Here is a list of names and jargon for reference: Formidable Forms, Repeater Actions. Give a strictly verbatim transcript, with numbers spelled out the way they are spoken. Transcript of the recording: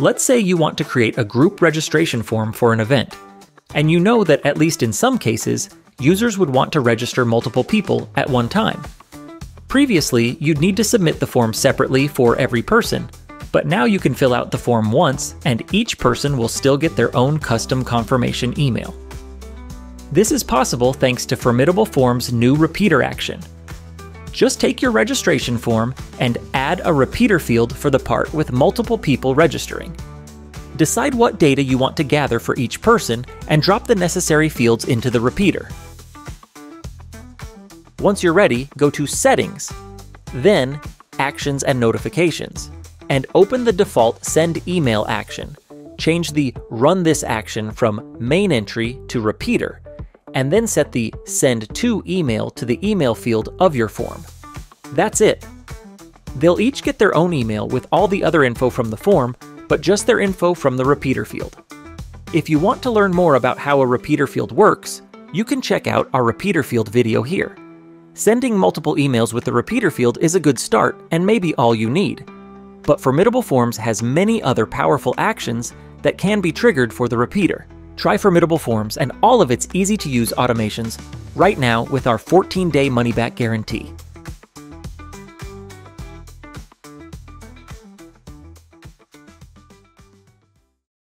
Let's say you want to create a group registration form for an event, and you know that, at least in some cases, users would want to register multiple people at one time. Previously, you'd need to submit the form separately for every person, but now you can fill out the form once, and each person will still get their own custom confirmation email. This is possible thanks to Formidable Forms' new repeater action. Just take your registration form and add a repeater field for the part with multiple people registering. Decide what data you want to gather for each person and drop the necessary fields into the repeater. Once you're ready, go to Settings, then Actions and Notifications, and open the default Send Email action. Change the Run This action from Main Entry to Repeater, and then set the Send To Email to the email field of your form. That's it. They'll each get their own email with all the other info from the form, but just their info from the repeater field. If you want to learn more about how a repeater field works, you can check out our repeater field video here. Sending multiple emails with the repeater field is a good start and maybe all you need, but Formidable Forms has many other powerful actions that can be triggered for the repeater. Try Formidable Forms and all of its easy-to-use automations right now with our fourteen-day money-back guarantee.